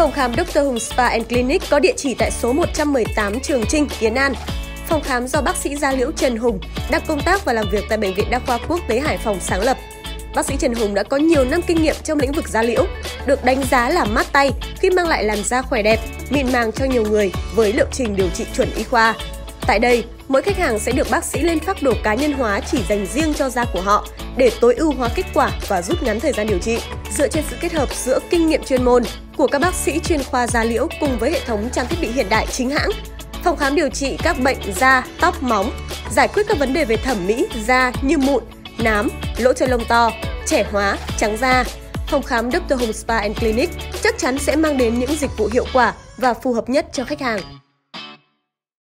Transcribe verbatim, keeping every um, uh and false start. Phòng khám Doctor Hùng Spa and Clinic có địa chỉ tại số một trăm mười tám Trường Chinh, Kiến An. Phòng khám do bác sĩ da liễu Trần Hùng đang công tác và làm việc tại Bệnh viện Đa khoa Quốc tế Hải Phòng sáng lập. Bác sĩ Trần Hùng đã có nhiều năm kinh nghiệm trong lĩnh vực da liễu, được đánh giá là mát tay khi mang lại làn da khỏe đẹp, mịn màng cho nhiều người với liệu trình điều trị chuẩn y khoa. Tại đây, mỗi khách hàng sẽ được bác sĩ lên phác đồ cá nhân hóa chỉ dành riêng cho da của họ để tối ưu hóa kết quả và rút ngắn thời gian điều trị, dựa trên sự kết hợp giữa kinh nghiệm chuyên môn của các bác sĩ chuyên khoa da liễu cùng với hệ thống trang thiết bị hiện đại chính hãng. Phòng khám điều trị các bệnh da, tóc, móng, giải quyết các vấn đề về thẩm mỹ, da như mụn, nám, lỗ chân lông to, trẻ hóa, trắng da. Phòng khám Doctor Hùng Spa and Clinic chắc chắn sẽ mang đến những dịch vụ hiệu quả và phù hợp nhất cho khách hàng.